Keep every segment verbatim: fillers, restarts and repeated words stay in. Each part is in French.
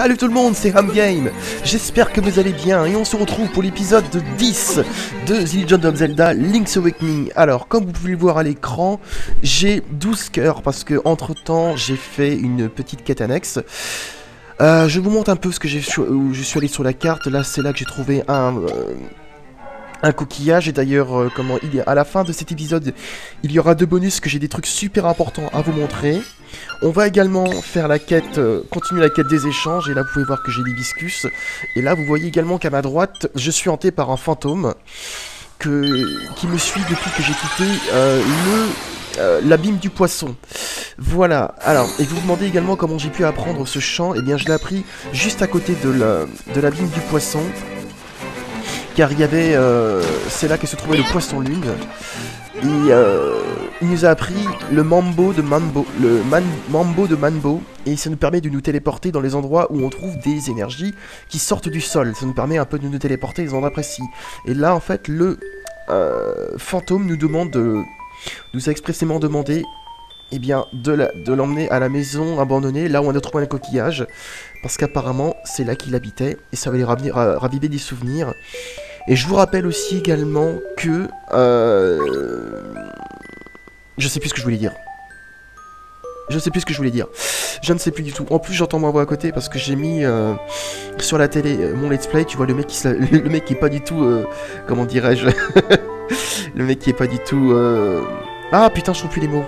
Salut tout le monde, c'est Home Game. J'espère que vous allez bien et on se retrouve pour l'épisode dix de The Legend of Zelda Link's Awakening. Alors, comme vous pouvez le voir à l'écran, j'ai douze cœurs parce que entre temps j'ai fait une petite quête annexe. Euh, je vous montre un peu ce que j'ai où je suis allé sur la carte. Là, c'est là que j'ai trouvé un... Euh, Un coquillage, et d'ailleurs, euh, comment il est à la fin de cet épisode, il y aura deux bonus que j'ai des trucs super importants à vous montrer. On va également faire la quête, euh, continuer la quête des échanges, et là vous pouvez voir que j'ai l'hibiscus. Et là vous voyez également qu'à ma droite, je suis hanté par un fantôme que, qui me suit depuis que j'ai quitté euh, le euh, l'abîme du poisson. Voilà, alors, et vous vous demandez également comment j'ai pu apprendre ce chant, et bien je l'ai appris juste à côté de la, de l'abîme du poisson. Car il y avait, euh, c'est là que se trouvait le poisson lune, et euh, il nous a appris le mambo de Mambo, le man, mambo de Mambo, et ça nous permet de nous téléporter dans les endroits où on trouve des énergies qui sortent du sol. Ça nous permet un peu de nous téléporter les endroits précis. Et là, en fait, le euh, fantôme nous demande, de, nous a expressément demandé, eh bien, de l'emmener à la maison abandonnée, là où on a trouvé un coquillage, parce qu'apparemment, c'est là qu'il habitait, et ça va lui raviver, raviver des souvenirs. Et je vous rappelle aussi également que... Euh... Je sais plus ce que je voulais dire. Je sais plus ce que je voulais dire. Je ne sais plus du tout. En plus, j'entends ma voix à côté parce que j'ai mis euh, sur la télé euh, mon let's play. Tu vois, le mec qui, se... le mec qui est pas du tout... Euh... Comment dirais-je Le mec qui est pas du tout... Euh... Ah, putain, je trouve plus les mots.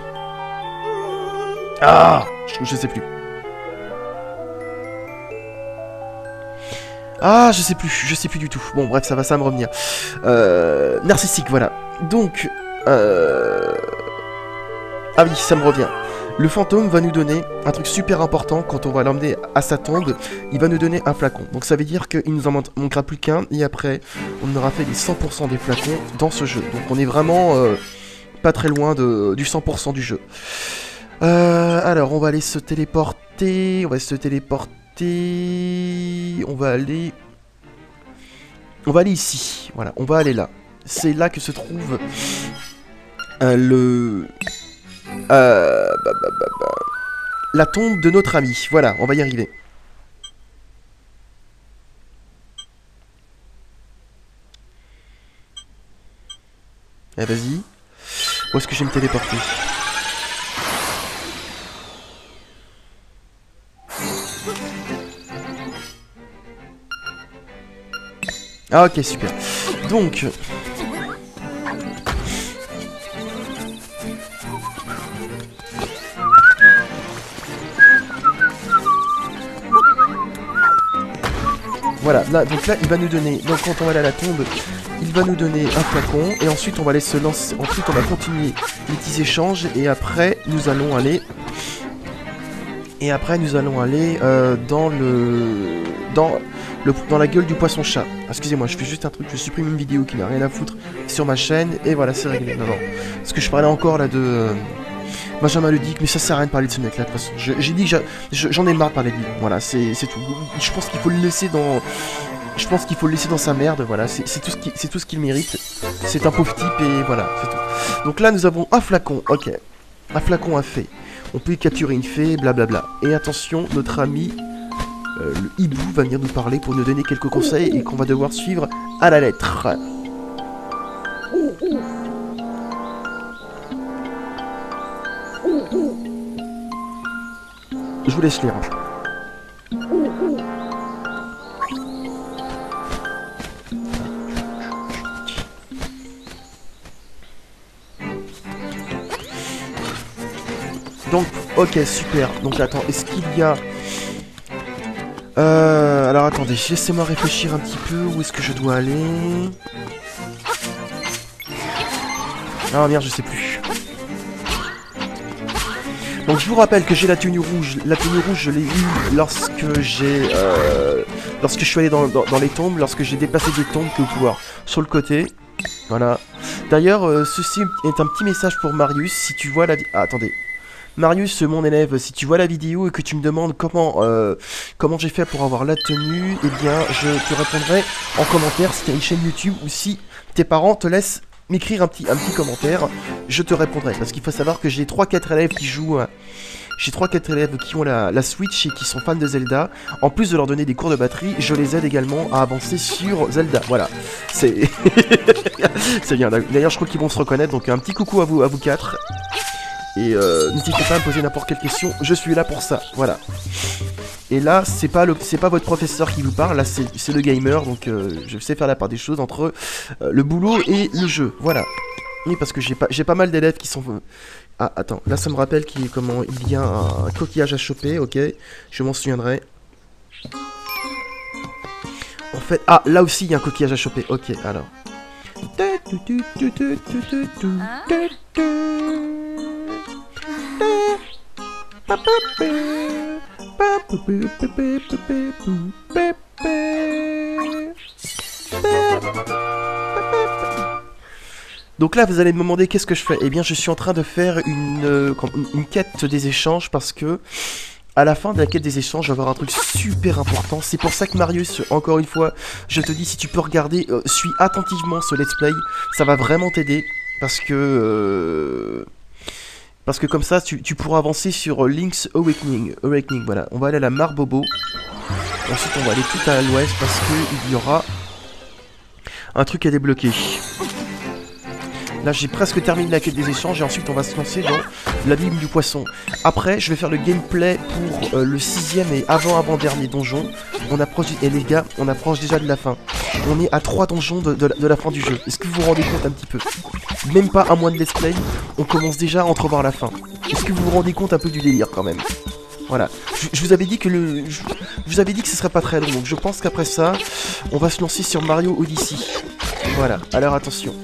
Ah, je, je sais plus. Ah, je sais plus, je sais plus du tout. Bon, bref, ça va, ça va me revenir. Euh, narcissique, voilà. Donc, euh... ah oui, ça me revient. Le fantôme va nous donner un truc super important quand on va l'emmener à sa tombe. Il va nous donner un flacon. Donc ça veut dire qu'il nous en manquera plus qu'un. Et après, on aura fait les cent pour cent des flacons dans ce jeu. Donc on est vraiment euh, pas très loin de, du cent pour cent du jeu. Euh, alors, on va aller se téléporter, on va se téléporter, on va aller, on va aller ici, voilà, on va aller là. C'est là que se trouve euh, le, euh, bah, bah, bah, bah. la tombe de notre ami, voilà, on va y arriver. Eh, vas-y, où est-ce que je vais me téléporter ? Ah, ok, super. Donc... Voilà, là, donc là, il va nous donner... Donc, quand on va aller à la tombe, il va nous donner un flacon. Et ensuite, on va aller se lancer... Ensuite, on va continuer les petits échanges. Et après, nous allons aller... Et après, nous allons aller euh, dans le... Dans... Le, dans la gueule du poisson chat. Excusez-moi, je fais juste un truc, je supprime une vidéo qui n'a rien à foutre sur ma chaîne, et voilà, c'est réglé. Non, non. Parce que je parlais encore là de euh, Benjamin Ludic, mais ça sert à rien de parler de ce mec là, de toute façon. J'ai dit que j'en ai marre de parler de lui. Voilà, c'est tout. Je pense qu'il faut le laisser dans. Je pense qu'il faut le laisser dans sa merde, voilà, c'est tout ce qui, c'est tout ce qu'il mérite. C'est un pauvre type et voilà, c'est tout. Donc là nous avons un flacon, ok. Un flacon à fée. On peut y capturer une fée, blablabla. Et attention, notre ami. Euh, le hibou va venir nous parler pour nous donner quelques conseils et qu'on va devoir suivre à la lettre. Je vous laisse lire. Donc, ok, super. Donc, attends, est-ce qu'il y a... Euh... Alors attendez, laissez-moi réfléchir un petit peu, où est-ce que je dois aller... Ah merde, je sais plus. Donc je vous rappelle que j'ai la tenue rouge. La tenue rouge, je l'ai eue lorsque j'ai... Euh... Lorsque je suis allé dans, dans, dans les tombes, lorsque j'ai déplacé des tombes que vous pouvez voir sur le côté. Voilà. D'ailleurs, euh, ceci est un petit message pour Marius, si tu vois la... Ah, attendez. Marius, mon élève, si tu vois la vidéo et que tu me demandes comment, euh, comment j'ai fait pour avoir la tenue, eh bien, je te répondrai en commentaire si t'as une chaîne YouTube ou si tes parents te laissent m'écrire un petit, un petit commentaire, je te répondrai. Parce qu'il faut savoir que j'ai trois quatre élèves qui jouent... J'ai trois quatre élèves qui ont la, la Switch et qui sont fans de Zelda. En plus de leur donner des cours de batterie, je les aide également à avancer sur Zelda. Voilà, c'est... c'est bien. D'ailleurs, je crois qu'ils vont se reconnaître, donc un petit coucou à vous, à vous quatre. Et euh, n'hésitez pas à me poser n'importe quelle question, je suis là pour ça, voilà. Et là, c'est pas, pas votre professeur qui vous parle, là c'est le gamer, donc euh, je sais faire la part des choses entre euh, le boulot et le jeu, voilà. Oui, parce que j'ai pas, pas mal d'élèves qui sont... Ah, attends, là ça me rappelle qu'il, comment, il y a un coquillage à choper, ok, je m'en souviendrai. En fait, ah, là aussi il y a un coquillage à choper, ok, alors... Donc là vous allez me demander qu'est-ce que je fais. Eh bien je suis en train de faire une, euh, une quête des échanges, parce que à la fin de la quête des échanges, je vais avoir un truc super important. C'est pour ça que Marius, encore une fois, je te dis, si tu peux regarder, euh, suis attentivement ce let's play, ça va vraiment t'aider, parce que... Euh... Parce que comme ça, tu, tu pourras avancer sur Link's Awakening. Awakening, voilà. On va aller à la Mare Bobo. Ensuite, on va aller tout à l'ouest parce qu'il y aura un truc à débloquer. Là, j'ai presque terminé la quête des échanges et ensuite, on va se lancer dans l'abîme du poisson. Après, je vais faire le gameplay pour euh, le sixième et avant-avant-dernier donjon. On approche, et les gars, on approche déjà de la fin. On est à trois donjons de, de, de la fin du jeu. Est-ce que vous vous rendez compte un petit peu? Même pas un mois de let's play, on commence déjà à entrevoir la fin. Est-ce que vous vous rendez compte un peu du délire quand même? Voilà, je, je vous avais dit que le, je, je vous avais dit que ce serait pas très long, donc je pense qu'après ça, on va se lancer sur Mario Odyssey. Voilà, alors attention.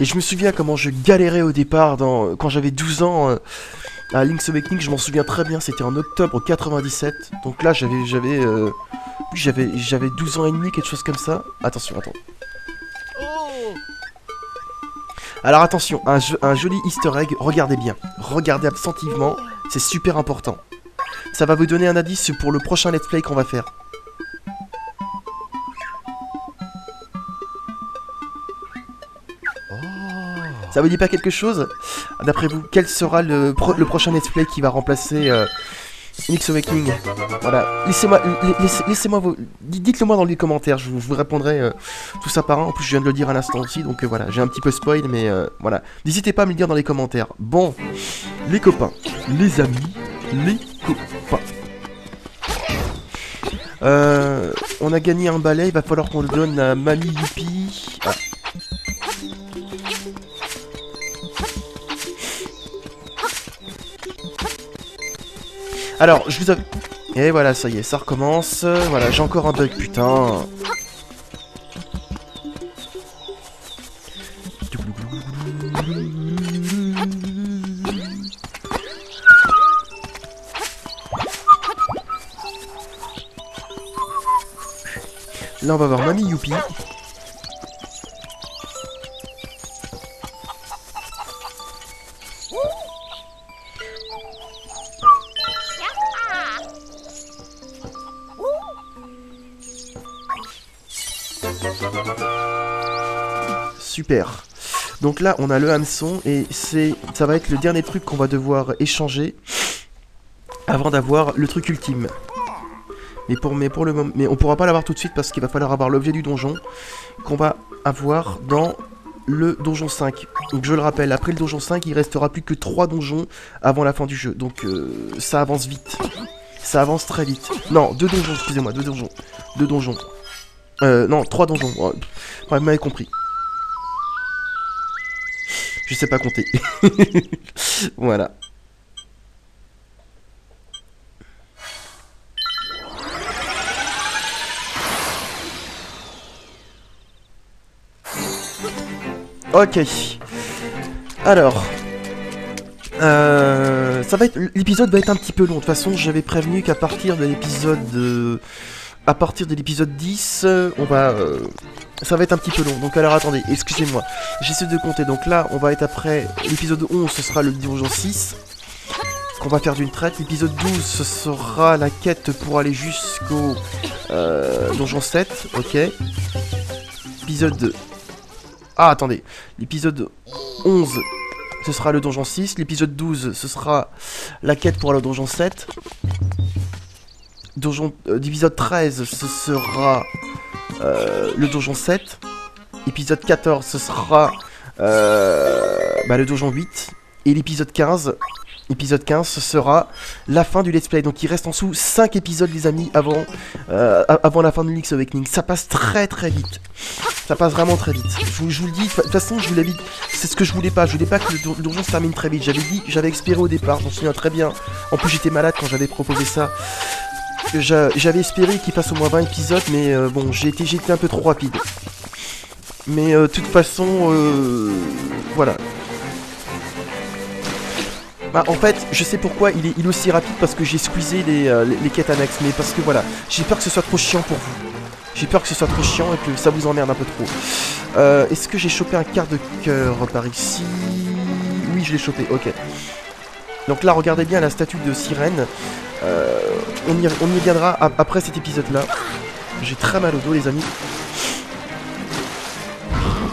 Et je me souviens comment je galérais au départ dans, quand j'avais douze ans euh, à Link's Awakening, je m'en souviens très bien, c'était en octobre quatre-vingt-dix-sept, donc là j'avais j'avais euh, j'avais douze ans et demi, quelque chose comme ça. Attention, attends. Alors attention, un, jeu, un joli easter egg, regardez bien, regardez attentivement, c'est super important. Ça va vous donner un indice pour le prochain let's play qu'on va faire. Ça vous dit pas quelque chose? D'après vous, quel sera le, pro le prochain let's play qui va remplacer euh, Link's Awakening? Voilà, laissez-moi, laissez, laissez-moi vous... Dites-le moi dans les commentaires, je vous, je vous répondrai euh, tout ça par un. En plus, je viens de le dire à l'instant aussi, donc euh, voilà, j'ai un petit peu spoil, mais euh, voilà. N'hésitez pas à me le dire dans les commentaires. Bon, les copains, les amis, les copains. Euh, on a gagné un balai, il va falloir qu'on le donne à Mamie Lippie. Ah. Alors, je vous avais... Et voilà, ça y est, ça recommence. Voilà, j'ai encore un bug, putain. Là, on va voir Mamie Youpi. Super. Donc là on a le hameçon et c'est, ça va être le dernier truc qu'on va devoir échanger avant d'avoir le truc ultime. Mais pour, mais pour le moment, mais on pourra pas l'avoir tout de suite parce qu'il va falloir avoir l'objet du donjon qu'on va avoir dans le donjon cinq. Donc je le rappelle, après le donjon cinq il restera plus que trois donjons avant la fin du jeu. Donc euh, ça avance vite. Ça avance très vite. Non, deux donjons, excusez-moi, deux donjons. Deux donjons. Euh, non, trois donjons. Ouais, vous m'avez compris. Je sais pas compter. Voilà. Ok. Alors... Euh... Ça va être... L'épisode va être un petit peu long. De toute façon, j'avais prévenu qu'à partir de l'épisode... Euh... À partir de l'épisode dix, on va... Euh, ça va être un petit peu long. Donc alors attendez, excusez-moi. J'essaie de compter. Donc là, on va être après... L'épisode onze, ce sera le donjon six. Qu'on va faire d'une traite. L'épisode douze, ce sera la quête pour aller jusqu'au... Euh, donjon sept. Ok. Épisode Ah, attendez. L'épisode onze, ce sera le donjon six. L'épisode douze, ce sera la quête pour le donjon sept. Donjon, euh, épisode treize, ce sera euh, le donjon sept. Épisode quatorze, ce sera euh, bah, le donjon huit. Et l'épisode quinze... Épisode quinze, ce sera la fin du let's play. Donc il reste en dessous cinq épisodes, les amis, avant, euh, avant la fin de Link's Awakening. Ça passe très très vite. Ça passe vraiment très vite. Je vous, je vous le dis, de toute façon, je vous l'avais dit. C'est ce que je voulais pas. Je voulais pas que le, don le donjon se termine très vite. J'avais dit, j'avais espéré au départ, j'en souviens très bien. En plus, j'étais malade quand j'avais proposé ça. J'avais espéré qu'il fasse au moins vingt épisodes, mais euh, bon, j'ai été, été un peu trop rapide. Mais de euh, toute façon, euh, voilà. Bah, en fait, je sais pourquoi il est, il est aussi rapide, parce que j'ai squeezé les, euh, les, les quêtes annexes, mais parce que voilà, j'ai peur que ce soit trop chiant pour vous. J'ai peur que ce soit trop chiant et que ça vous emmerde un peu trop. Euh, Est-ce que j'ai chopé un quart de cœur par ici? Oui, je l'ai chopé, ok. Donc là, regardez bien la statue de sirène. Euh, on, y, on y viendra après cet épisode-là. J'ai très mal au dos, les amis.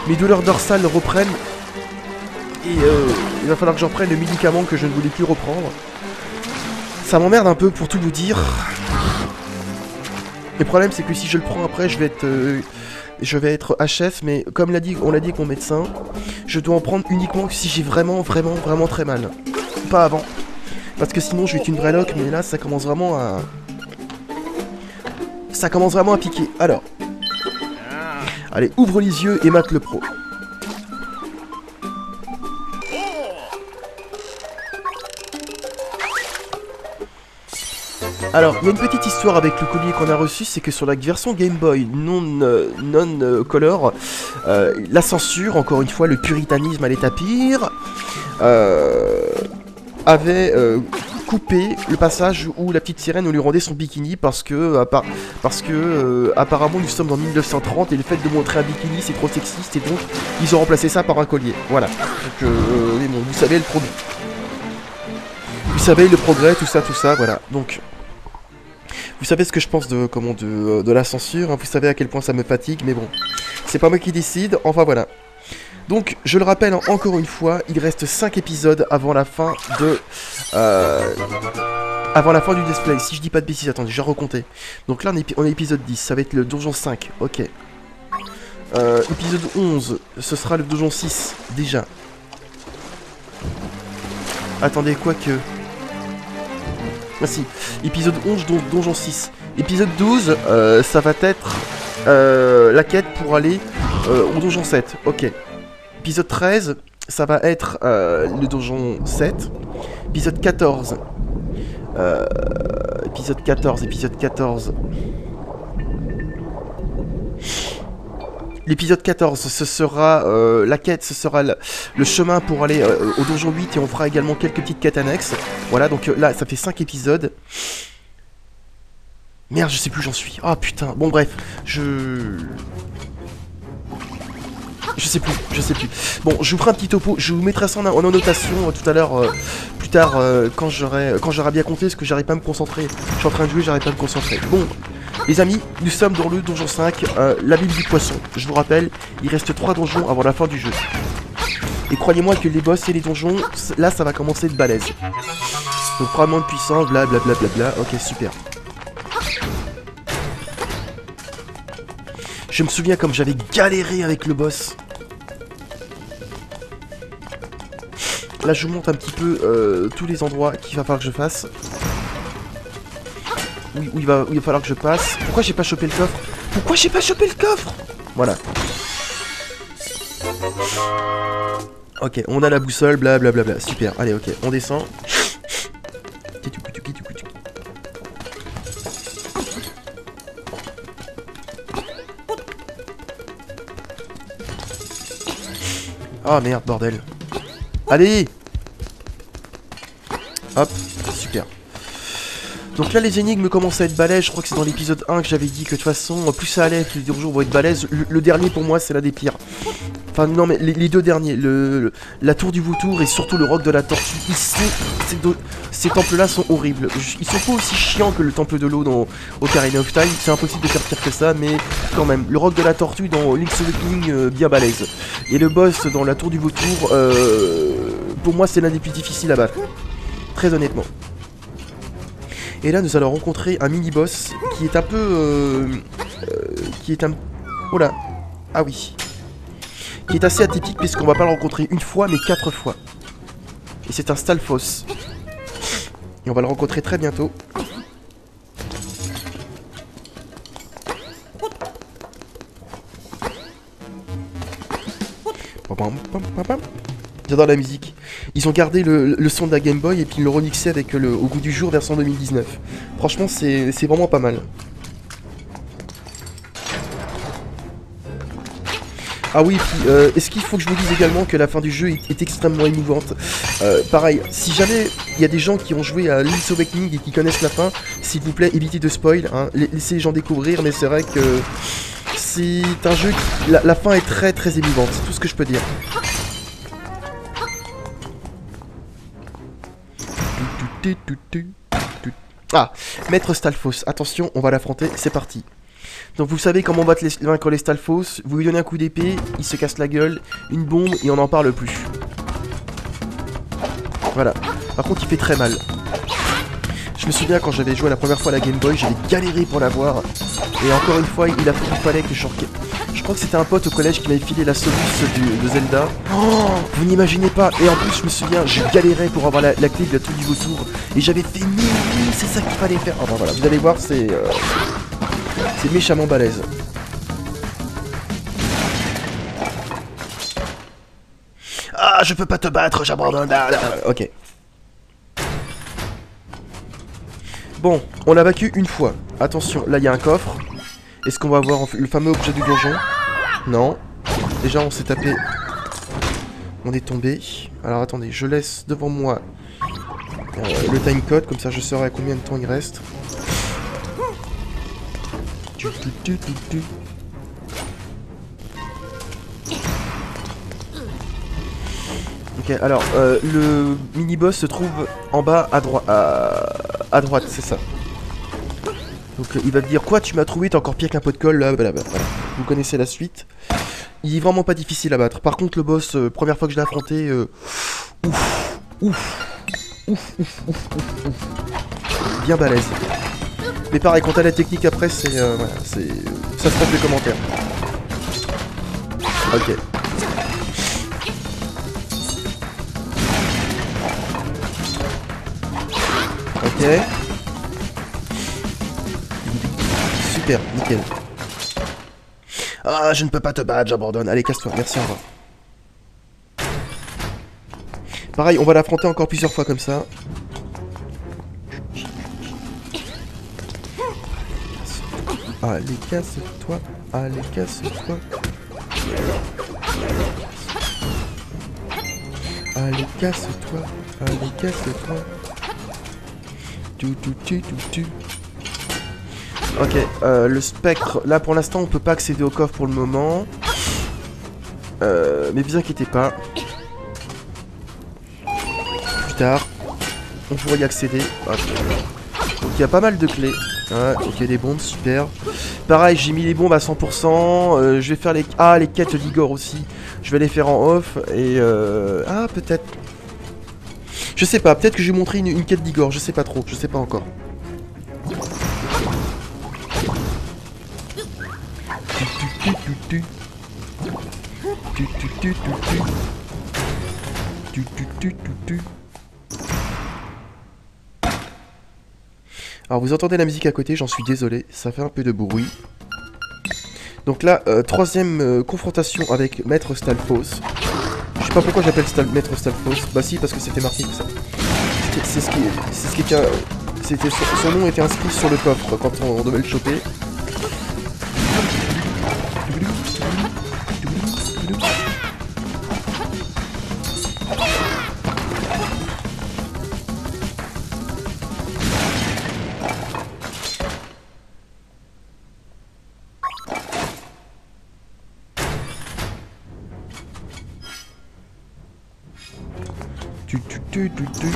Mes douleurs dorsales reprennent. Et euh, il va falloir que j'en prenne le médicament que je ne voulais plus reprendre. Ça m'emmerde un peu, pour tout vous dire. Le problème, c'est que si je le prends après, je vais être, euh, je vais être H F. Mais comme l'a dit, on l'a dit avec mon médecin, je dois en prendre uniquement si j'ai vraiment, vraiment, vraiment très mal. Pas avant. Parce que sinon, je vais être une vraie loque. Mais là, ça commence vraiment à... Ça commence vraiment à piquer. Alors. Allez, ouvre les yeux et mate le pro. Alors, il y a une petite histoire avec le collier qu'on a reçu, c'est que sur la version Game Boy non, euh, non euh, color, euh, la censure, encore une fois, le puritanisme à l'état pire, euh, avait euh, coupé le passage où la petite sirène lui rendait son bikini parce que, parce que euh, apparemment nous sommes en mille neuf cent trente et le fait de montrer un bikini c'est trop sexiste et donc ils ont remplacé ça par un collier. Voilà. Donc, euh, mais bon, vous savez le progrès. Vous savez le progrès, tout ça, tout ça, voilà. Donc... Vous savez ce que je pense de, comment, de, de la censure, hein. Vous savez à quel point ça me fatigue, mais bon, c'est pas moi qui décide, enfin voilà. Donc, je le rappelle hein, encore une fois, il reste cinq épisodes avant la fin de... Euh, avant la fin du display, si je dis pas de bêtises, attendez, je vais recompter. Donc là, on est, on est épisode dix, ça va être le donjon cinq, ok. Euh, épisode onze, ce sera le donjon six, déjà. Attendez, quoi que... Ah si, épisode onze, don donjon six. Épisode douze, euh, ça va être euh, la quête pour aller euh, au donjon sept. Ok. Épisode treize, ça va être euh, le donjon sept. Épisode quatorze. Euh, épisode quatorze, épisode quatorze. L'épisode quatorze, ce sera euh, la quête, ce sera le, le chemin pour aller euh, au donjon huit et on fera également quelques petites quêtes annexes. Voilà, donc euh, là, ça fait cinq épisodes. Merde, je sais plus où j'en suis. Ah, putain. Bon, bref, je... Je sais plus, je sais plus. Bon, je vous ferai un petit topo, je vous mettrai ça en, en annotation euh, tout à l'heure, euh, plus tard, euh, quand j'aurai quand j'aurai bien compté, parce que j'arrive pas à me concentrer. Je suis en train de jouer, j'arrive pas à me concentrer. Bon, les amis, nous sommes dans le donjon cinq, euh, la ville du poisson. Je vous rappelle, il reste trois donjons avant la fin du jeu. Et croyez-moi que les boss et les donjons, là, ça va commencer de balèze. Donc, vraiment de puissance, blablabla, bla, bla, bla. Ok, super. Je me souviens comme j'avais galéré avec le boss. Là, je vous montre un petit peu euh, tous les endroits qu'il va falloir que je fasse. Où, où, il va, où il va falloir que je passe. Pourquoi j'ai pas chopé le coffre? Pourquoi j'ai pas chopé le coffre? Voilà. Ok, on a la boussole, blablabla. Bla, bla. Super, allez, ok, on descend. Ah merde, bordel. Allez! Hop, super. Donc là les énigmes commencent à être balèzes, je crois que c'est dans l'épisode un que j'avais dit que de toute façon plus ça allait, plus les jours vont être balèzes. Le, le dernier pour moi c'est l'un des pires. Enfin non mais les, les deux derniers, le, le, la Tour du Vautour et surtout le Roc de la Tortue, ils sont, ces, ces temples là sont horribles. Ils sont pas aussi chiants que le Temple de l'eau dans Ocarina of Time, c'est impossible de faire pire que ça, mais quand même. Le Roc de la Tortue dans Link's Awakening, euh, bien balèze. Et le boss dans la Tour du Vautour, euh, pour moi c'est l'un des plus difficiles à battre. Très honnêtement. Et là, nous allons rencontrer un mini-boss qui est un peu... Euh, euh, qui est un... Oh là. Ah oui. Qui est assez atypique puisqu'on va pas le rencontrer une fois, mais quatre fois. Et c'est un Stalfos. Et on va le rencontrer très bientôt. J'adore la musique. Ils ont gardé le, le son de la Game Boy et puis ils le remixaient avec le Au goût du jour version deux mille dix-neuf. Franchement, c'est vraiment pas mal. Ah oui, et puis euh, est-ce qu'il faut que je vous dise également que la fin du jeu est, est extrêmement émouvante. euh, Pareil, si jamais il y a des gens qui ont joué à Link's Awakening et qui connaissent la fin, s'il vous plaît, évitez de spoil, hein. Laissez les gens découvrir, mais c'est vrai que c'est un jeu qui... La, la fin est très très émouvante, c'est tout ce que je peux dire. Ah, Maître Stalfos, attention, on va l'affronter, c'est parti. Donc vous savez comment on va vaincre les Stalfos, vous lui donnez un coup d'épée, il se casse la gueule, une bombe et on n'en parle plus. Voilà, par contre il fait très mal. Je me souviens quand j'avais joué la première fois à la Game Boy, j'avais galéré pour l'avoir. Et encore une fois, il a fait qu'il fallait que je... Je crois que c'était un pote au collège qui m'avait filé la soluce de Zelda. Oh, vous n'imaginez pas. Et en plus, je me souviens, je galérais pour avoir la, la clé de la Tour du Vautour. Et j'avais fait mille mille, c'est ça qu'il fallait faire. Enfin voilà, vous allez voir, c'est... Euh, c'est méchamment balèze. Ah, je peux pas te battre, j'abandonne. Ah, ok. Bon, on l'a vaincu une fois. Attention, là il y a un coffre. Est-ce qu'on va avoir le fameux objet du donjon? Non. Déjà on s'est tapé. On est tombé. Alors attendez, je laisse devant moi euh, le timecode, comme ça je saurai à combien de temps il reste. Ok, alors euh, le mini-boss se trouve en bas à droite. À, à droite, c'est ça. Donc euh, il va me dire, quoi, tu m'as trouvé, t'es encore pire qu'un pot de colle, là, blablabla. Vous connaissez la suite. Il est vraiment pas difficile à battre. Par contre le boss, euh, première fois que je l'ai affronté, euh, ouf, ouf, ouf, ouf, ouf, ouf, bien balèze. Mais pareil, quand t'as la technique après, c'est, euh, voilà, c'est, ça se passe les commentaires. Ok. Ok. Super, nickel. Ah, je ne peux pas te battre, j'abandonne. Allez, casse-toi, merci, au revoir. Pareil, on va l'affronter encore plusieurs fois comme ça. Allez, casse-toi, allez, casse-toi. Allez, casse-toi, allez, casse-toi. Tu, tu, tu, tu, tu. Ok, euh, le spectre, là pour l'instant on peut pas accéder au coffre pour le moment. Euh, mais vous inquiétez pas. Plus tard, on pourra y accéder. Okay. Donc il y a pas mal de clés. Ah, ok, des bombes, super. Pareil, j'ai mis les bombes à cent pour cent. Euh, je vais faire les... Ah, les quêtes d'Igor aussi. Je vais les faire en off. Et euh... Ah, peut-être... Je sais pas, peut-être que je vais montrer une, une quête d'Igor, je sais pas trop, je sais pas encore. Alors vous entendez la musique à côté, j'en suis désolé, ça fait un peu de bruit. Donc là, euh, troisième euh, confrontation avec Maître Stalfos. Je sais pas pourquoi j'appelle Stal Maître Stalfos. Bah si, parce que c'était marqué ça. C'est ce qui, c'est ce qui était, c'était son, son nom était inscrit sur le coffre quand on, on devait le choper. Tu, tu, tu, tu, tu.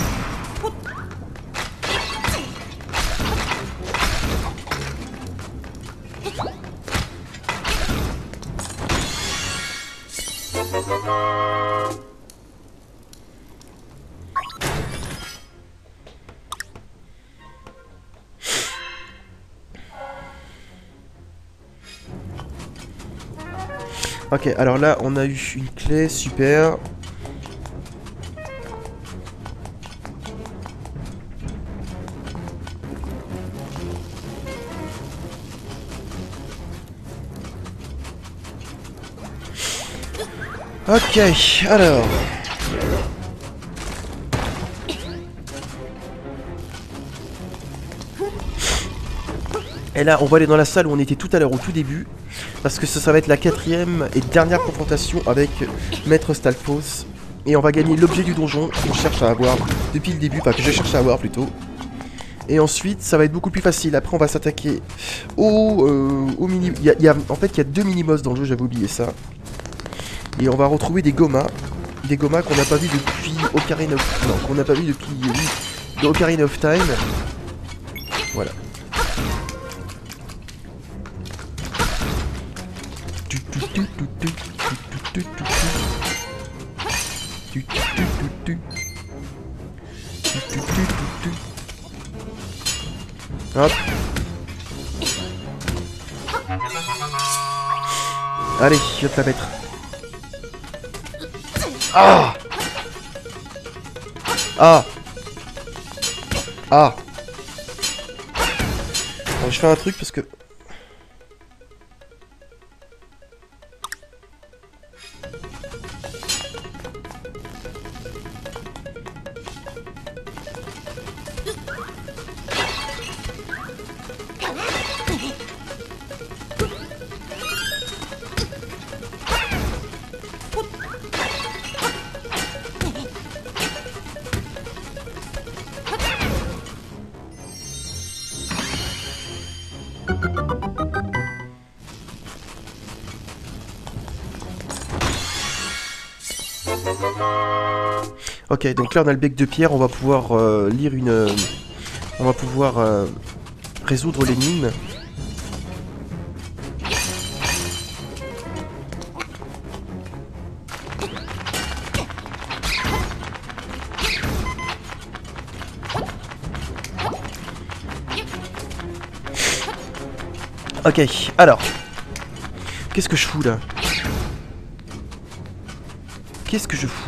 Ok, alors là on a eu une clé, super. Ok, alors... Et là on va aller dans la salle où on était tout à l'heure au tout début. Parce que ça, ça va être la quatrième et dernière confrontation avec Maître Stalfos. Et on va gagner l'objet du donjon qu'on cherche à avoir depuis le début, enfin que je cherche à avoir plutôt. Et ensuite ça va être beaucoup plus facile, après on va s'attaquer au, euh, au mini... Y a, y a, en fait il y a deux mini-boss dans le jeu, j'avais oublié ça. Et on va retrouver des Gomas, des Gomas qu'on n'a pas vu depuis Ocarina of... Non, qu'on n'a pas vu depuis euh, Ocarina of Time. Voilà. Hop. Allez, je vais te la mettre. Ah. Ah. Ah. Alors, je fais un truc parce que... Ok, donc là on a le bec de pierre, on va pouvoir euh, lire une... Euh, on va pouvoir euh, résoudre l'énigme. Ok, alors... Qu'est-ce que je fous là? Qu'est-ce que je fous?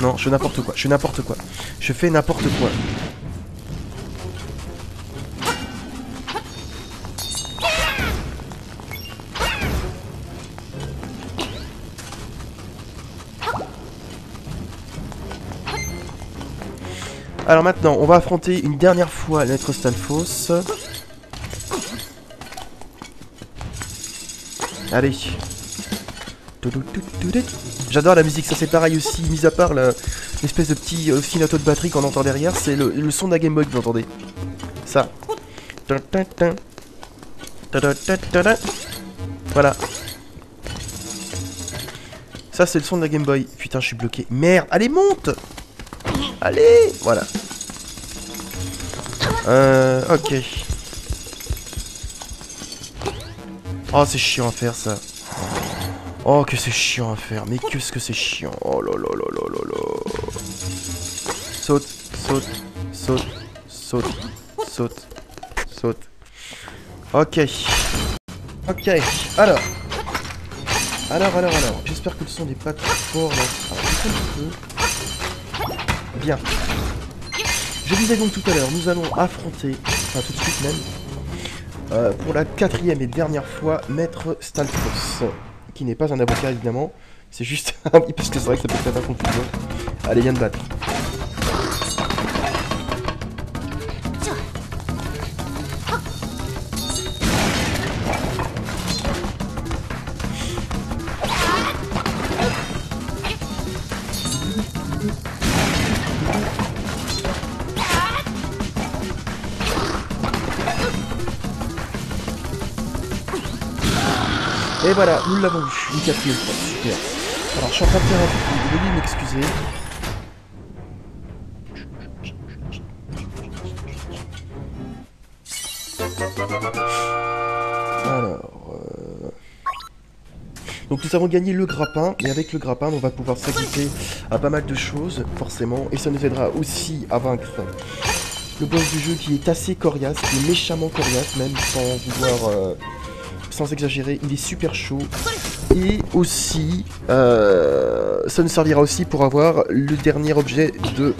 Non, je fais n'importe quoi, je fais n'importe quoi. Je fais n'importe quoi. Alors maintenant, on va affronter une dernière fois Maître Stalfos. Allez. J'adore la musique, ça c'est pareil aussi, mis à part l'espèce de petit ostinato de batterie qu'on entend derrière, c'est le, le son de la Game Boy que vous entendez. Ça. Voilà. Ça c'est le son de la Game Boy. Putain, je suis bloqué. Merde, allez, monte. Allez. Voilà. Euh, ok. Oh, c'est chiant à faire ça. Oh que c'est chiant à faire, mais qu'est-ce que c'est chiant. Oh là là là là là là. Saute, saute, saute, saute, saute, saute. Ok. Ok, alors. Alors, alors, alors. J'espère que le son n'est pas trop fort. Bien. Je disais donc tout à l'heure, nous allons affronter, enfin tout de suite même, euh, pour la quatrième et dernière fois, Maître Stalfos. Qui n'est pas un avocat évidemment, c'est juste un ami parce que c'est vrai que ça peut être un confusant. Allez, viens de battre. Et voilà, nous l'avons vu, une quatrième fois, super. Alors je suis en train de faire un truc, vous devez m'excuser. Alors... Euh... Donc nous avons gagné le grappin, et avec le grappin on va pouvoir s'acquitter à pas mal de choses, forcément, et ça nous aidera aussi à vaincre le boss du jeu qui est assez coriace, qui est méchamment coriace, même sans vouloir... Euh... sans exagérer, il est super chaud. Et aussi, euh, ça nous servira aussi pour avoir le dernier objet de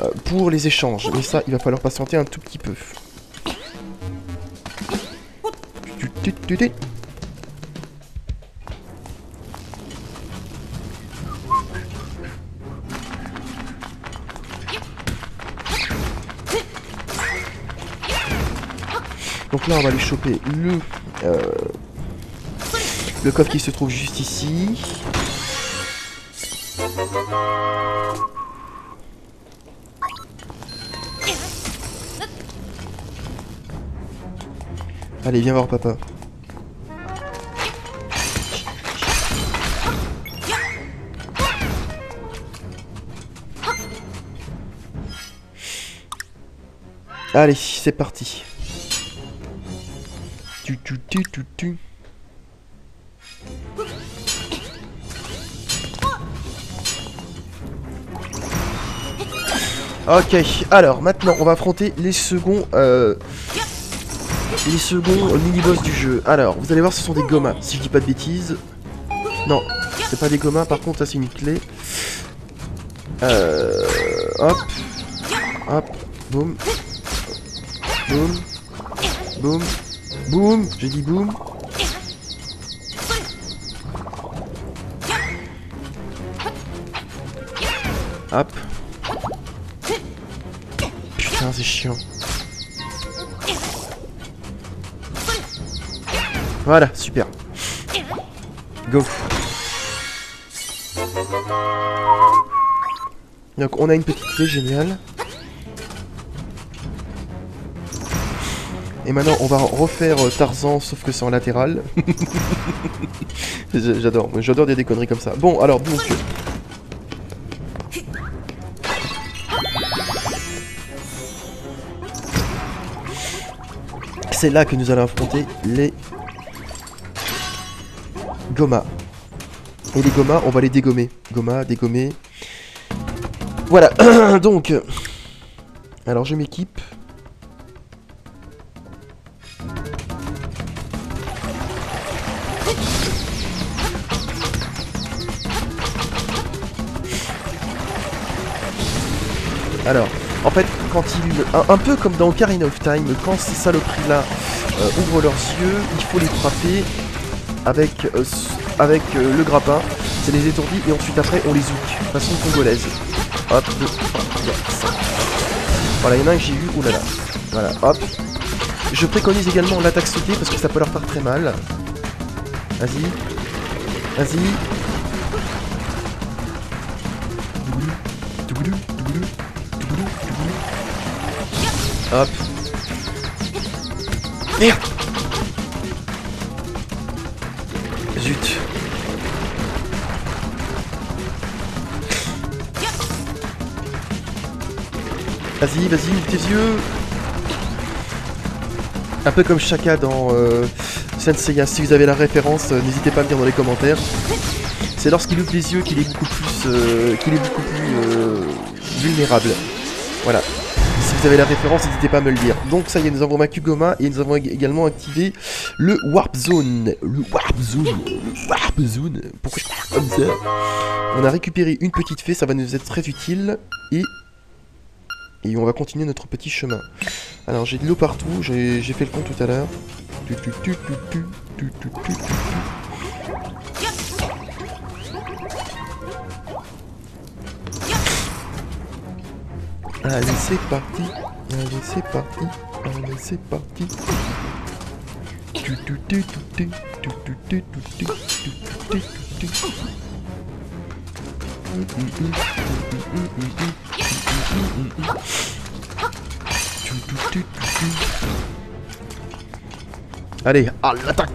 euh, pour les échanges. Mais ça, il va falloir patienter un tout petit peu. Donc là, on va aller choper le... Euh, Le coffre qui se trouve juste ici. Allez, viens voir papa. Allez, c'est parti. Tu tu tu tu tu. Ok, alors maintenant on va affronter les seconds euh, les seconds mini-boss du jeu. Alors vous allez voir, ce sont des gomas, si je dis pas de bêtises. Non, c'est pas des gomas, par contre ça c'est une clé. Euh, hop, hop, boum, boum, boum, boum, j'ai dit boum. Hop. Putain, c'est chiant. Voilà, super. Go. Donc on a une petite clé, géniale. Et maintenant on va refaire Tarzan, sauf que c'est en latéral. J'adore, j'adore dire des conneries comme ça. Bon, alors donc... C'est là que nous allons affronter les gomas. Et les gomas, on va les dégommer. Gomas, dégommer. Voilà, donc... Alors, je m'équipe. Alors... En fait, quand ils, un, un peu comme dans Ocarina of Time, quand ces saloperies-là euh, ouvrent leurs yeux, il faut les frapper avec, euh, avec euh, le grappin, ça les étourdit, et ensuite après on les zouk, façon congolaise. Hop, deux, trois, quatre, cinq. Voilà, il y en a un que j'ai eu, oulala. Voilà, hop. Je préconise également l'attaque sautée, parce que ça peut leur faire très mal. Vas-y. Vas-y. Hop. Merde. Zut. Vas-y, vas-y, ouvre tes yeux. Un peu comme Shaka dans euh, Senseiya. Si vous avez la référence, euh, n'hésitez pas à me dire dans les commentaires. C'est lorsqu'il ouvre les yeux qu'il est beaucoup plus, euh, qu'il est beaucoup plus euh, vulnérable. Voilà. Si vous avez la référence, n'hésitez pas à me le dire. Donc ça y est, nous avons vaincu Goma et nous avons également activé le Warp Zone. Le Warp Zone. Le Warp Zone. Pourquoi je parle comme ça? On a récupéré une petite fée, ça va nous être très utile. Et... Et on va continuer notre petit chemin. Alors j'ai de l'eau partout, j'ai fait le compte tout à l'heure. Allez, c'est parti. Allez, c'est parti. Allez, c'est parti. Allez, à l'attaque.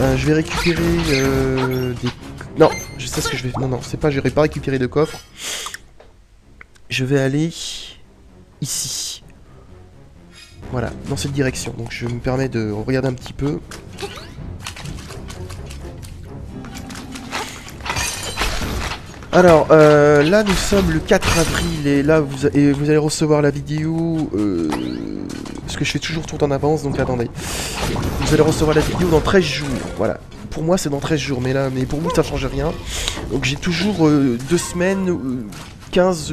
Euh, je vais récupérer euh, des Non, je sais ce que je vais faire. Non, non, c'est pas, je vais pas récupérer de coffre. Je vais aller ici. Voilà, dans cette direction. Donc je me permets de regarder un petit peu. Alors, euh, là nous sommes le quatre avril et là vous, a, et vous allez recevoir la vidéo, euh, parce que je fais toujours tout en avance, donc attendez. Vous allez recevoir la vidéo dans treize jours, voilà. Pour moi c'est dans treize jours, mais là, mais pour vous ça change rien. Donc j'ai toujours euh, deux semaines, euh, quinze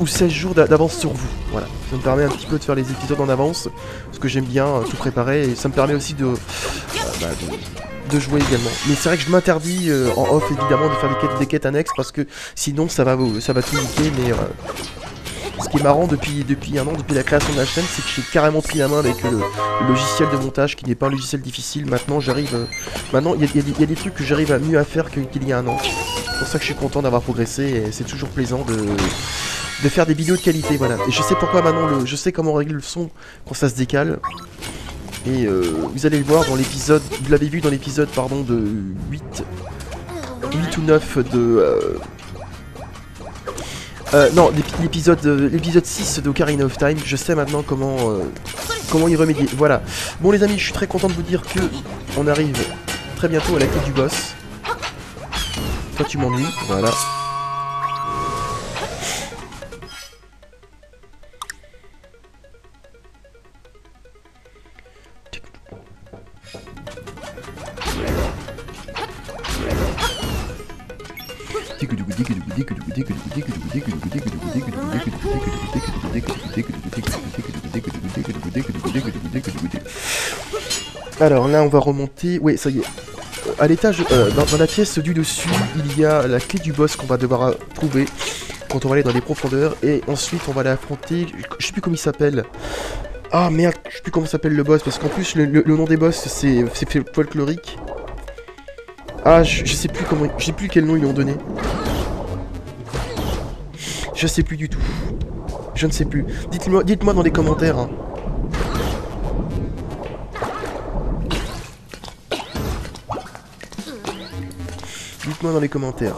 ou seize jours d'avance sur vous, voilà. Ça me permet un petit peu de faire les épisodes en avance, parce que j'aime bien euh, tout préparer et ça me permet aussi de... Euh, bah, de de jouer également, mais c'est vrai que je m'interdis euh, en off évidemment de faire des quêtes, des quêtes annexes parce que sinon ça va ça va tout niquer. Mais euh, ce qui est marrant depuis depuis un an, depuis la création de la chaîne, c'est que j'ai carrément pris la main avec le, le logiciel de montage qui n'est pas un logiciel difficile. Maintenant j'arrive, euh, maintenant il y, y, y a des trucs que j'arrive à mieux à faire qu'il y a un an. C'est pour ça que je suis content d'avoir progressé et c'est toujours plaisant de de faire des vidéos de qualité, voilà. Et je sais pourquoi maintenant, le, je sais comment régler le son quand ça se décale. Et euh, vous allez le voir dans l'épisode, vous l'avez vu dans l'épisode pardon de huit, huit ou neuf de... Euh, euh, non, l'épisode l'épisode six de Ocarina of Time, je sais maintenant comment, euh, comment y remédier, voilà. Bon les amis, je suis très content de vous dire que on arrive très bientôt à la quête du boss. Toi tu m'ennuies, voilà. Alors là on va remonter, oui ça y est, à l'étage, euh, dans, dans la pièce du dessus, il y a la clé du boss qu'on va devoir trouver quand on va aller dans les profondeurs et ensuite on va aller affronter, je sais plus comment il s'appelle, ah merde, je sais plus comment s'appelle le boss parce qu'en plus le, le, le nom des boss c'est folklorique, ah je, je sais plus comment, je sais plus quel nom ils lui ont donné, je sais plus du tout, je ne sais plus, dites-moi dites-moi dans les commentaires, hein. Dites-moi dans les commentaires.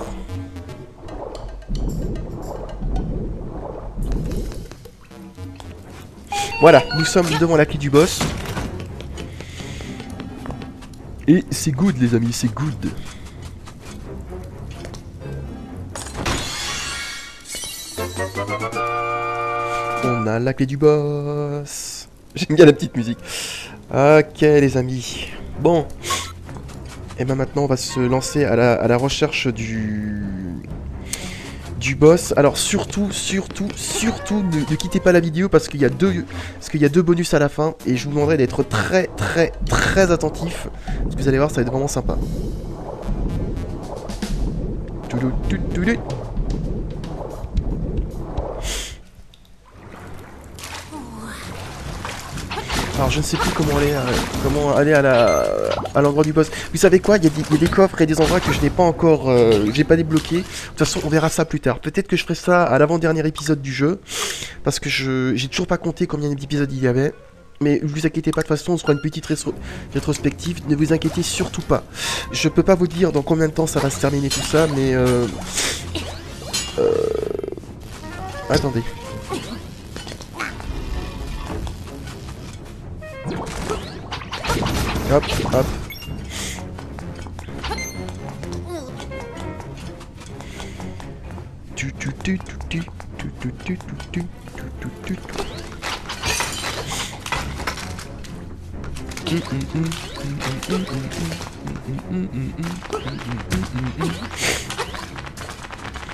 Voilà, nous sommes devant la clé du boss. Et c'est good les amis, c'est good. On a la clé du boss. J'aime bien la petite musique. Ok les amis. Bon. Et ben maintenant on va se lancer à la, à la recherche du du boss. Alors surtout, surtout, surtout ne, ne quittez pas la vidéo parce qu'il y a deux parce qu'il y a deux bonus à la fin et je vous demanderai d'être très très très attentif parce que vous allez voir ça va être vraiment sympa. Alors je ne sais plus comment aller, euh, comment aller à la, à l'endroit du boss. Vous savez quoi, il y, y a des coffres et des endroits que je n'ai pas encore, euh, j'ai pas débloqué. De toute façon, on verra ça plus tard. Peut-être que je ferai ça à l'avant-dernier épisode du jeu, parce que je, j'ai toujours pas compté combien d'épisodes il y avait. Mais ne vous inquiétez pas, de toute façon, on se fera une petite rétro rétrospective. Ne vous inquiétez surtout pas. Je peux pas vous dire dans combien de temps ça va se terminer tout ça, mais euh, euh... attendez. Hop, hop. Tu, tu, tu, tu, tu, tu, tu, tu, tu, tu,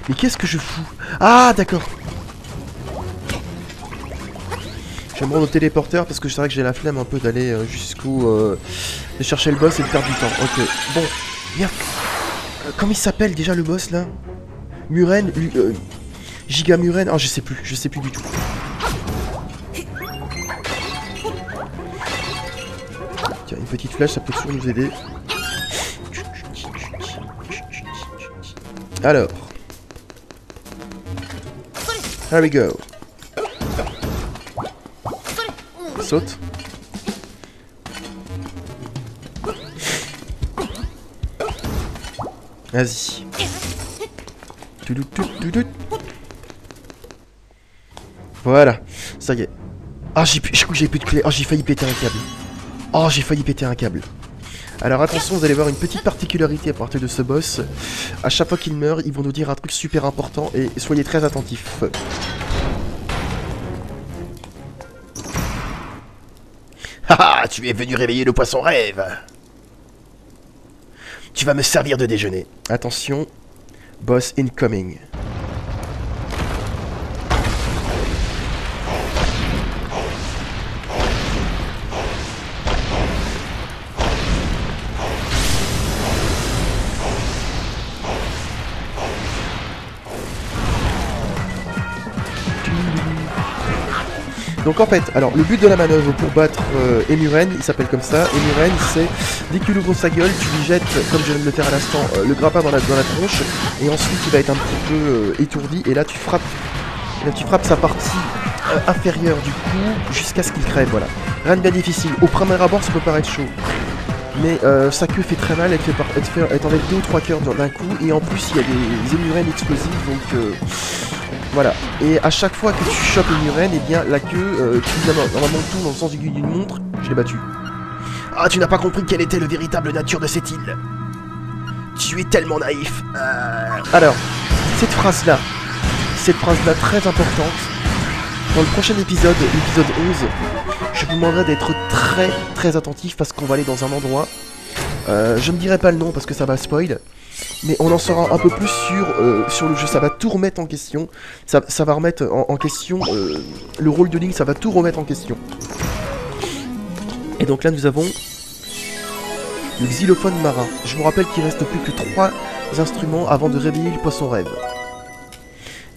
mais qu'est-ce que je fous? Ah, d'accord. Je vais me rendre au téléporteur parce que c'est vrai que j'ai la flemme un peu d'aller jusqu'où... Euh, de chercher le boss et de perdre du temps. Ok, bon, merde. Euh, comment il s'appelle déjà le boss là? Muren euh, Giga Muren. Ah, oh, je sais plus, je sais plus du tout. Tiens, une petite flèche, ça peut toujours nous aider. Alors. Here we go. Saute. Vas-y. Voilà, ça y est. Ah, j'ai plus, j'ai plus de clé. Ah, j'ai failli péter un câble. Oh, j'ai failli péter un câble. Alors attention, vous allez voir une petite particularité à partir de ce boss. À chaque fois qu'il meurt, ils vont nous dire un truc super important et soyez très attentifs. Haha, tu es venu réveiller le poisson rêve. Tu vas me servir de déjeuner. Attention, boss incoming. Donc en fait, alors le but de la manœuvre pour battre euh, Emuren, il s'appelle comme ça, Emuren c'est, dès que tu ouvres sa gueule, tu lui jettes, comme je viens de le faire à l'instant, euh, le grappin dans la, dans la tronche, et ensuite il va être un petit peu euh, étourdi, et là tu frappes, là, tu frappes sa partie euh, inférieure du cou, jusqu'à ce qu'il crève, voilà. Rien de bien difficile, au premier abord ça peut paraître chaud, mais euh, sa queue fait très mal, elle, fait par, elle, fait, elle enlève deux ou trois cœurs d'un coup, et en plus il y a des Emuren explosives, donc... Euh, Voilà, et à chaque fois que tu chopes une urène, eh bien la queue, euh, qui normalement tourne dans le sens d'une montre, je l'ai battue. Ah, tu n'as pas compris quelle était la véritable nature de cette île. Tu es tellement naïf. Euh... Alors, cette phrase-là, cette phrase-là très importante, dans le prochain épisode, l'épisode onze, je vous demanderai d'être très très attentif parce qu'on va aller dans un endroit. Euh, je ne dirai pas le nom parce que ça va spoil. Mais on en saura un peu plus sur, euh, sur le jeu, ça va tout remettre en question, ça, ça va remettre en, en question, euh, le rôle de Link, ça va tout remettre en question. Et donc là nous avons le xylophone marin, je vous rappelle qu'il reste plus que trois instruments avant de réveiller le poisson rêve.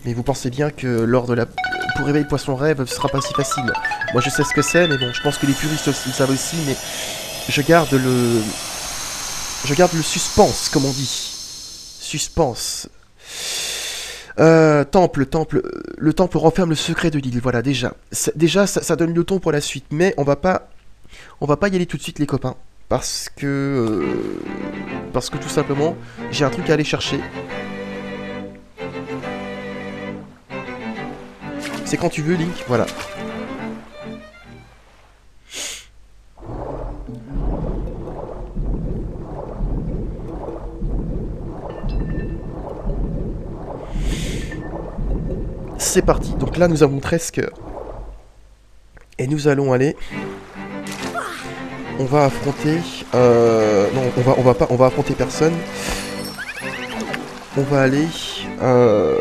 Mais vous pensez bien que lors de la... pour réveiller le poisson rêve ce sera pas si facile. Moi je sais ce que c'est, mais bon, je pense que les puristes le savent aussi, mais je garde le... Je garde le suspense, comme on dit. Suspense. Euh, temple, temple. Le temple renferme le secret de l'île. Voilà, déjà. Déjà, ça, ça donne le ton pour la suite. Mais on va pas, on va pas y aller tout de suite, les copains. Parce que... Euh, parce que tout simplement, j'ai un truc à aller chercher. C'est quand tu veux, Link. Voilà. C'est parti, donc là nous avons treize cœurs. Et nous allons aller... On va affronter... Euh... Non, on va, on va pas... On va affronter personne. On va aller... Euh...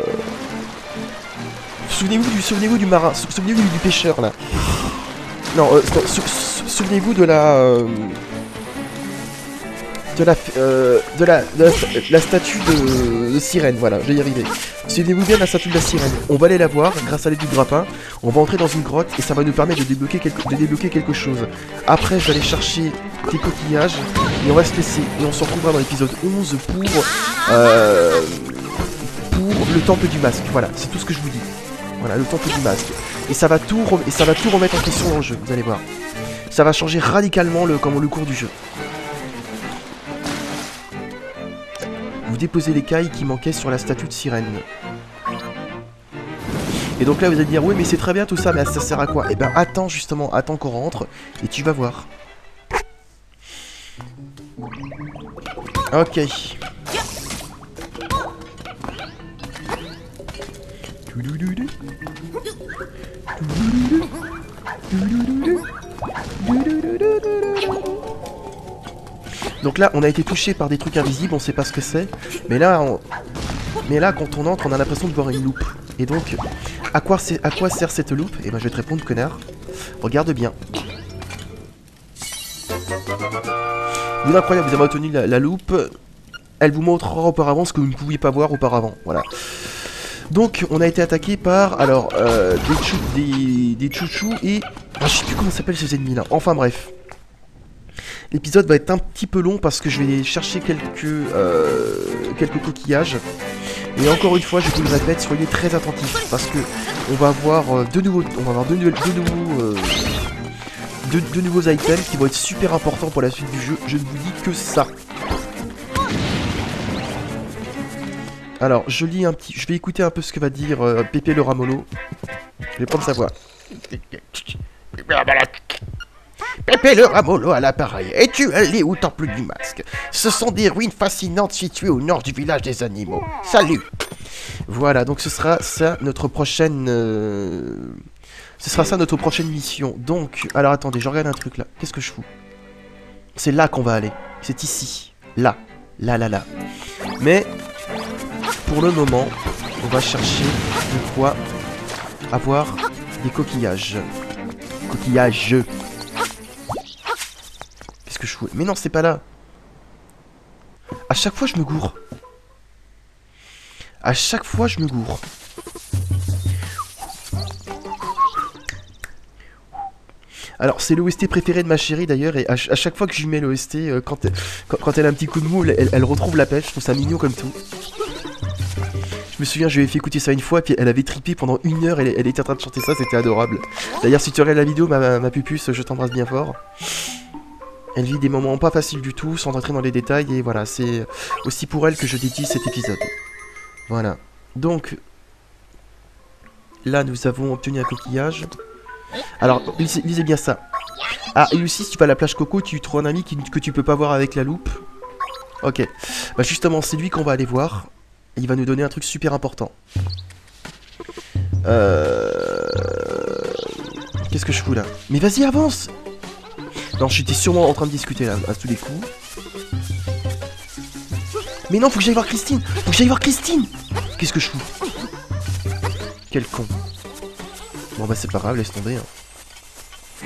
Souvenez-vous du... Souvenez-vous du marin. Souvenez-vous du pêcheur, là. Non, euh, non sou, sou, souvenez-vous de la... Euh... De la, euh, de la, de la, de la statue de, de sirène, voilà, je vais y arriver. Souvenez-vous bien de la statue de la sirène. On va aller la voir, grâce à l'aide du grappin. On va entrer dans une grotte et ça va nous permettre de débloquer quelque, de débloquer quelque chose. Après, je vais aller chercher des coquillages et on va se laisser. Et on se retrouvera dans l'épisode onze pour, euh, pour le temple du masque. Voilà, c'est tout ce que je vous dis. Voilà, le temple du masque. Et ça va tout, et ça va tout remettre en question dans le jeu, vous allez voir. Ça va changer radicalement le, comment, le cours du jeu. Vous déposez l'écaille qui manquait sur la statue de sirène. Et donc là vous allez dire, oui mais c'est très bien tout ça, mais ça sert à quoi? Eh ben attends justement, attends qu'on rentre, et tu vas voir. Ok. Donc là, on a été touché par des trucs invisibles, on sait pas ce que c'est. Mais là, on... mais là, quand on entre, on a l'impression de voir une loupe. Et donc, à quoi, à quoi sert cette loupe? Eh ben, je vais te répondre, connard. Regarde bien. Vous incroyable, vous avez retenu la, la loupe. Elle vous montrera auparavant ce que vous ne pouviez pas voir auparavant. Voilà. Donc, on a été attaqué par, alors, euh, des, chou des, des chouchous et... Ah, je sais plus comment s'appellent ces ennemis-là. Enfin, bref. L'épisode va être un petit peu long parce que je vais chercher quelques, euh, quelques coquillages. Et encore une fois, je vous le répète, soyez très attentifs parce que on va avoir deux nouveaux, on va avoir deux, deux, deux nouveaux, euh, deux, deux nouveaux items qui vont être super importants pour la suite du jeu. Je ne vous dis que ça. Alors, je lis un petit... Je vais écouter un peu ce que va dire euh, Pépé le Ramolo. Je vais prendre sa voix. Pépé le Ramolo à l'appareil. Es-tu allé au temple du masque? Ce sont des ruines fascinantes situées au nord du village des animaux. Salut. Voilà, donc ce sera ça notre prochaine... Euh... Ce sera ça notre prochaine mission. Donc, alors attendez, je regarde un truc là. Qu'est-ce que je fous? C'est là qu'on va aller. C'est ici. Là. Là, là, là. Mais, pour le moment, on va chercher de quoi avoir des coquillages. Coquillages. Qu'est-ce que je fous? Mais non, c'est pas là. À chaque fois, je me gourre. À chaque fois, je me gourre. Alors, c'est l'O S T préféré de ma chérie d'ailleurs, et à, ch à chaque fois que je lui mets l'O S T, euh, quand, quand, quand elle a un petit coup de moule, elle, elle retrouve la pêche, je trouve ça mignon comme tout. Je me souviens, je lui ai fait écouter ça une fois, et puis elle avait trippé pendant une heure, elle, elle était en train de chanter ça, c'était adorable. D'ailleurs, si tu regardes la vidéo, ma, ma, ma pupuce, je t'embrasse bien fort. Elle vit des moments pas faciles du tout, sans rentrer dans les détails, et voilà, c'est aussi pour elle que je dédie cet épisode. Voilà. Donc, là, nous avons obtenu un coquillage. Alors, lisez, lisez bien ça. Ah, et aussi, si tu vas à la plage Coco, tu trouves un ami qui, que tu peux pas voir avec la loupe. Ok. Bah justement, c'est lui qu'on va aller voir. Et il va nous donner un truc super important. Euh... Qu'est-ce que je fous là? Mais vas-y, avance! Non, j'étais sûrement en train de discuter là, à tous les coups. Mais non, faut que j'aille voir Christine! Faut que j'aille voir Christine! Qu'est-ce que je fous? Quel con. Bon bah c'est pas grave, laisse tomber. Hein.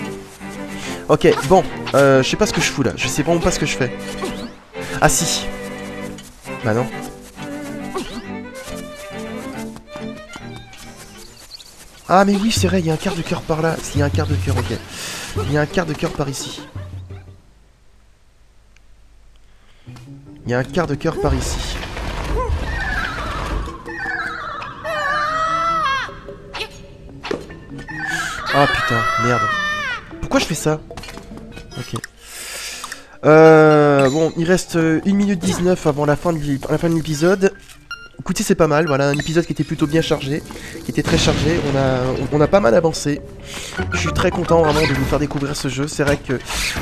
Ok, bon, euh, je sais pas ce que je fous là, je sais vraiment pas ce que je fais. Ah si. Bah non. Ah mais oui c'est vrai, il y a un quart de cœur par là. S'il y a un quart de cœur, ok. Il y a un quart de cœur par ici. Il y a un quart de cœur par ici. Ah putain, merde. Pourquoi je fais ça? Ok. Euh, bon, il reste une minute dix-neuf avant la fin de l'épisode. Écoutez, c'est pas mal, voilà, un épisode qui était plutôt bien chargé, qui était très chargé, on a, on, on a pas mal avancé. Je suis très content vraiment de vous faire découvrir ce jeu, c'est vrai que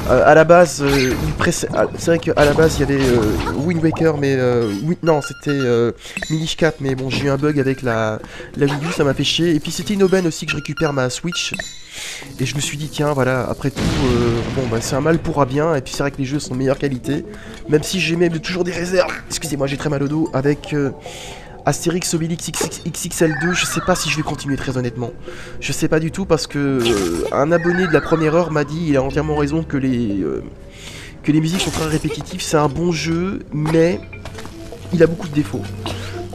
euh, à la base, euh, c'est vrai qu'à la base il y avait euh, Wind Waker, mais euh, oui, non c'était euh, Minish Cap, mais bon j'ai eu un bug avec la, la Wii U, ça m'a fait chier, et puis c'était une aubaine aussi que je récupère ma Switch, et je me suis dit tiens voilà, après tout, euh, bon bah c'est un mal pour un bien, et puis c'est vrai que les jeux sont de meilleure qualité, même si j'ai même toujours des réserves, excusez-moi j'ai très mal au dos, avec... Euh, Astérix Obélix X X L deux, je sais pas si je vais continuer très honnêtement. Je sais pas du tout parce que euh, un abonné de la première heure m'a dit, il a entièrement raison, que les euh, que les musiques sont très répétitives. C'est un bon jeu, mais il a beaucoup de défauts.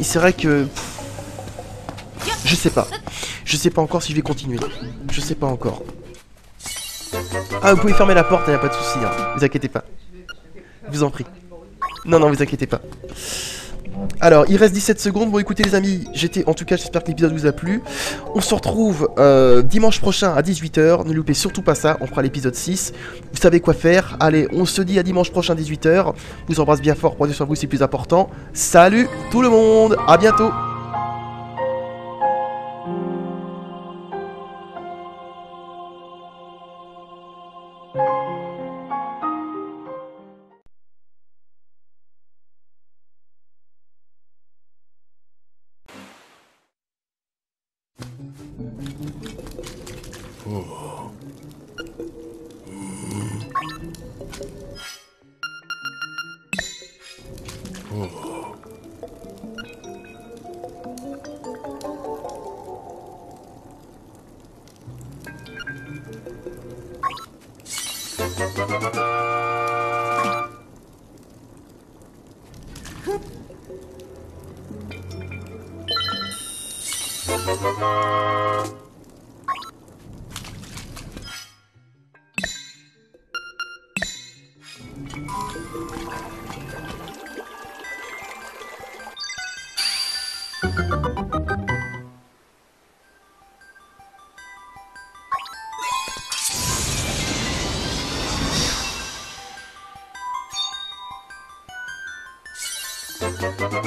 Et c'est vrai que pff, je sais pas. Je sais pas encore si je vais continuer. Je sais pas encore. Ah, vous pouvez fermer la porte, hein, y a pas de souci. Hein. Vous inquiétez pas. Je vous en prie. Non, non, vous inquiétez pas. Alors, il reste dix-sept secondes. Bon, écoutez les amis, j'étais, en tout cas, j'espère que l'épisode vous a plu. On se retrouve euh, dimanche prochain à dix-huit heures. Ne loupez surtout pas ça, on fera l'épisode six. Vous savez quoi faire. Allez, on se dit à dimanche prochain à dix-huit heures. Vous embrasse bien fort, prenez soin de vous, c'est plus important. Salut tout le monde, à bientôt.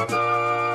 Bye.